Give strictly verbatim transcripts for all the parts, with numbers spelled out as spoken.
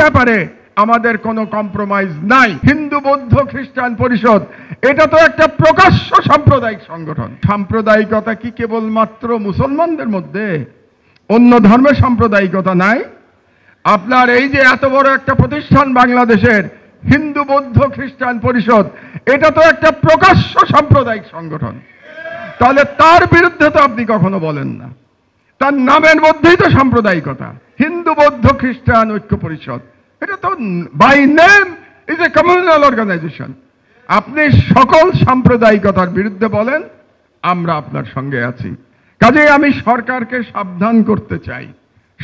ব্যাপারে আমাদের কোনো কম্প্রোমাইজ নাই। হিন্দু বৌদ্ধ খ্রিস্টান পরিষদ এটা তো একটা প্রকাশ্য সাম্প্রদায়িক সংগঠন। সাম্প্রদায়িকতা কি কেবলমাত্র মুসলমানদের মধ্যে? অন্য ধর্মের সাম্প্রদায়িকতা নাই? আপনার এই যে এত বড় একটা প্রতিষ্ঠান বাংলাদেশের হিন্দু বৌদ্ধ খ্রিস্টান পরিষদ, এটা তো একটা প্রকাশ্য সাম্প্রদায়িক সংগঠন, তাহলে তার বিরুদ্ধে তো আপনি কখনো বলেন না। তার নামের মধ্যেই তো সাম্প্রদায়িকতা। হিন্দু বৌদ্ধ খ্রিস্টান ঐক্য পরিষদ এটা তো by name is a communal organisation. আপনি সকল সাম্প্রদায়িকতার বিরুদ্ধে বলেন, আমরা আপনার সঙ্গে আছি। কাজেই আমি সরকারকে সাবধান করতে চাই,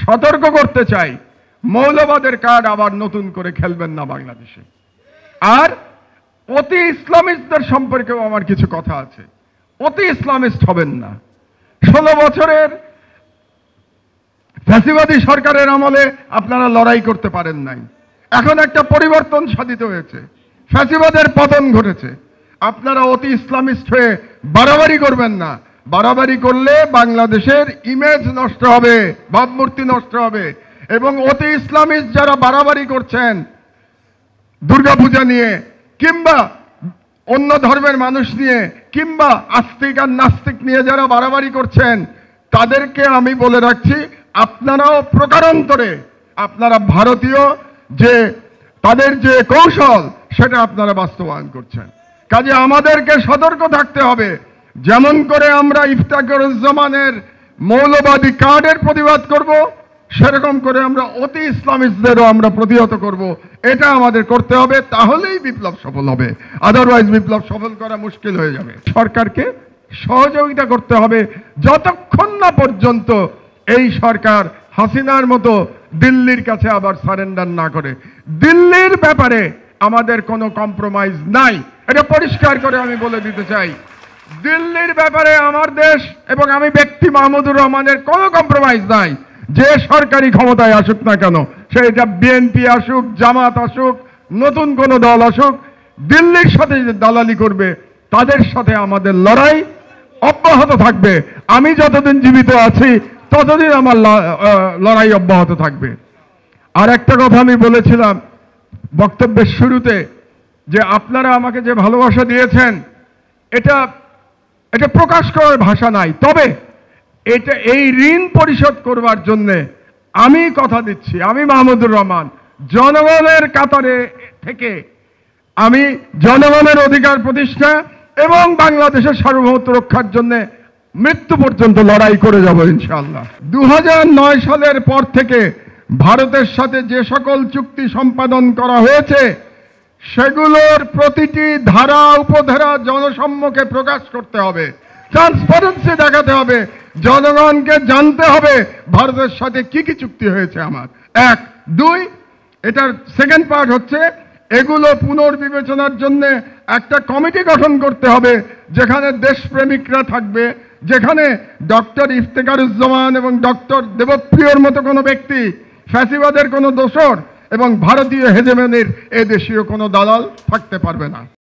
সতর্ক করতে চাই, মৌলবাদের কার্ড আবার নতুন করে খেলবেন না বাংলাদেশে। আর অতি ইসলামিস্টদের সম্পর্কেও আমার কিছু কথা আছে। অতি ইসলামিস্ট হবেন না। ষোলো বছরের ফ্যাসিবাদী সরকারের আমলে আপনারা লড়াই করতে পারেন নাই। এখন একটা পরিবর্তন সাধিত হয়েছে, ফ্যাসিবাদের পতন ঘটেছে। আপনারা অতি ইসলামিস্ট হয়ে বাড়াবাড়ি করবেন না। বাড়াবাড়ি করলে বাংলাদেশের ইমেজ নষ্ট হবে, ভাবমূর্তি নষ্ট হবে। এবং অতি ইসলামিস্ট যারা বাড়াবাড়ি করছেন দুর্গাপূজা নিয়ে কিংবা অন্য ধর্মের মানুষ নিয়ে কিংবা আস্তিক আর নাস্তিক নিয়ে যারা বাড়াবাড়ি করছেন, তাদেরকে আমি বলে রাখছি, আপনারাও প্রকারান্তরে আপনারা ভারতীয় যে তাদের যে কৌশল সেটা আপনারা বাস্তবায়ন করছেন। কাজে আমাদেরকে সতর্ক থাকতে হবে। যেমন করে আমরা ইফতিখারুজ্জামানের মৌলবাদী কার্ডের প্রতিবাদ করব, সেরকম করে আমরা অতি ইসলামিস্টদেরও আমরা প্রতিহত করব। এটা আমাদের করতে হবে, তাহলেই বিপ্লব সফল হবে। আদারওয়াইজ বিপ্লব সফল করা মুশকিল হয়ে যাবে। সরকারকে সহযোগিতা করতে হবে যতক্ষণ না পর্যন্ত এই সরকার হাসিনার মতো দিল্লির কাছে আবার সারেন্ডার না করে। দিল্লির ব্যাপারে আমাদের কোনো কম্প্রোমাইজ নাই, এটা পরিষ্কার করে আমি বলে দিতে চাই। দিল্লির ব্যাপারে আমার দেশ এবং আমি ব্যক্তি মাহমুদুর রহমানের কোনো কম্প্রোমাইজ নাই। যে সরকারি ক্ষমতায় আসুক না কেন, সেটা বিএনপি আসুক, জামাত আসুক, নতুন কোনো দল আসুক, দিল্লির সাথে যে দালালি করবে তাদের সাথে আমাদের লড়াই অব্যাহত থাকবে। আমি যতদিন জীবিত আছি ততদিন আমার লড়াই অব্যাহত থাকবে। আর একটা কথা আমি বলেছিলাম বক্তব্যের শুরুতে, যে আপনারা আমাকে যে ভালোবাসা দিয়েছেন এটা এটা প্রকাশ করার ভাষা নাই। তবে এটা এই ঋণ পরিশোধ করবার জন্যে আমি কথা দিচ্ছি, আমি মাহমুদুর রহমান জনগণের কাতারে থেকে আমি জনগণের অধিকার প্রতিষ্ঠা এবং বাংলাদেশের সার্বভৌমত্ব রক্ষার জন্যে মৃত্যু পর্যন্ত লড়াই করে যাব ইনশাআল্লাহ। দু হাজার নয় সালের পর থেকে ভারতের সাথে যে সকল চুক্তি সম্পাদন করা হয়েছে সেগুলোর প্রতিটি ধারা উপধারা জনসম্মুখে প্রকাশ করতে হবে, ট্রান্সপারেন্সি দেখাতে হবে, জনগণকে জানতে হবে ভারতের সাথে কি কি চুক্তি হয়েছে আমার। এক, দুই, এটার সেকেন্ড পার্ট হচ্ছে এগুলো পুনর্বিবেচনার জন্য একটা কমিটি গঠন করতে হবে, যেখানে দেশপ্রেমিকরা থাকবে, যেখানে ডক্টর ইফতিখারুজ্জামান এবং ডক্টর দেবপ্রিয়র মতো কোনো ব্যক্তি, ফ্যাসিবাদের কোনো দোসর এবং ভারতীয় হেজেমনির এদেশীয় কোনো দালাল থাকতে পারবে না।